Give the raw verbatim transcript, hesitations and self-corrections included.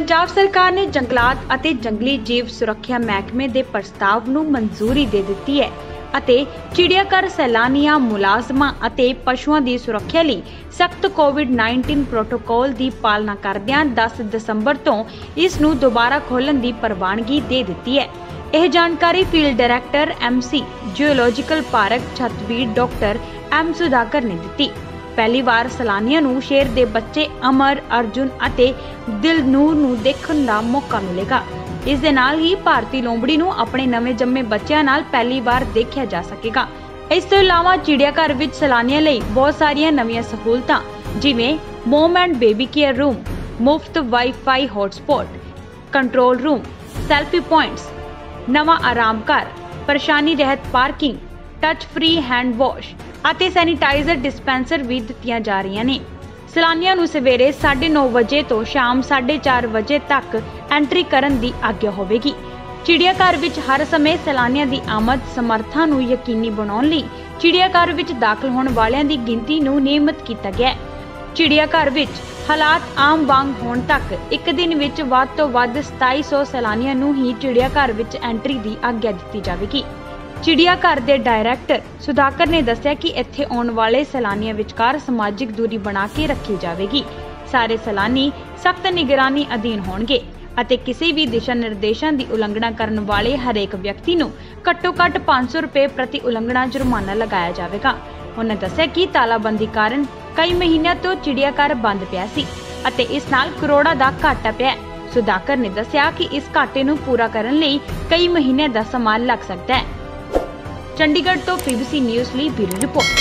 पंजाब सरकार ने जंगलात अते जंगली जीव सुरक्षा महकमे के प्रस्ताव को मंजूरी दे दी है अते चिड़ियाघर सैलानियां मुलाजमां अते पशुओं की सुरक्षा लिए सख्त कोविड उन्नीस प्रोटोकॉल की पालना करदियां दस दसंबर तो इस नूं दोबारा खोलण की प्रवानगी दे दी है। यह जानकारी field director M C geological park Chhatbir doctor M Sudhakar ने दी। पहली बार सैलानियां नूं शेर दे बच्चे अमर अर्जुन अते दिलनूर नूं देखण दा मौका मिलेगा। इस दे नाल ही भारती लोमड़ी नूं अपने नवे जम्मे बच्चों नाल पहली बार देखा जा सकेगा। इस तों इलावा चिड़ियाघर विच सैलानियां लई बहुत सारिया नवीं सहूलतां जिवें mom and baby care room, मुफ्त wifi hotspot, control room, selfie points, नवा आराम घर, परेशानी रहत parking, touch free hand wash ਅਤੇ ਸੈਨੀਟਾਈਜ਼ਰ ਡਿਸਪੈਂਸਰ भी ਦਿੱਤੀਆਂ जा रही ने। ਸੈਲਾਨੀਆਂ ਨੂੰ ਸਵੇਰੇ साढ़े नौ बजे ਤੋਂ ਸ਼ਾਮ साढ़े चार बजे तक ਐਂਟਰੀ ਕਰਨ ਦੀ ਆਗਿਆ ਹੋਵੇਗੀ। ਚਿੜੀਆਘਰ ਵਿੱਚ हर समय ਸੈਲਾਨੀਆਂ ਦੀ ਆਮਦ ਸਮਰੱਥਾ ਨੂੰ ਯਕੀਨੀ ਬਣਾਉਣ ਲਈ ਚਿੜੀਆਘਰ ਵਿੱਚ ਦਾਖਲ ਹੋਣ ਵਾਲਿਆਂ ਦੀ ਗਿਣਤੀ ਨੂੰ ਨਿਯਮਿਤ ਕੀਤਾ ਗਿਆ ਹੈ। ਚਿੜੀਆਘਰ ਵਿੱਚ ਹਾਲਾਤ ਆਮ ਵਾਂਗ ਹੋਣ ਤੱਕ ਇੱਕ ਦਿਨ ਵਿੱਚ ਵੱਧ ਤੋਂ ਵੱਧ सत्ताईस सौ ਸੈਲਾਨੀਆਂ ਨੂੰ ਹੀ ਚਿੜੀਆਘਰ ਵਿੱਚ ਐਂਟਰੀ ਦੀ ਆਗਿਆ ਦਿੱਤੀ ਜਾਵੇਗੀ। चिड़ियाघर के डायरैक्टर सुधाकर ने दस्या कि इत्थे आने वाले सैलानियों विचकार समाजिक दूरी बना के रखी जाएगी। सारे सैलानी सख्त निगरानी अधीन होंगे अते किसी भी दिशा निर्देशों की उलंघना करने वाले हरेक व्यक्ति नूं घट्टो घट्ट पांच सौ रुपये प्रति उलंघना जुर्माना लगाया जाएगा। उन्होंने दस्या कि तालाबंदी कारण कई महीनों तो चिड़ियाघर बंद पिया सी अते इस नाल करोड़ा दा घाटा पिया। सुधाकर ने दस्या कि इस घाटे नूं पूरा करने लई कई महीने दा समा लग सकता है। चंडीगढ़ तो PBC news live bureau report.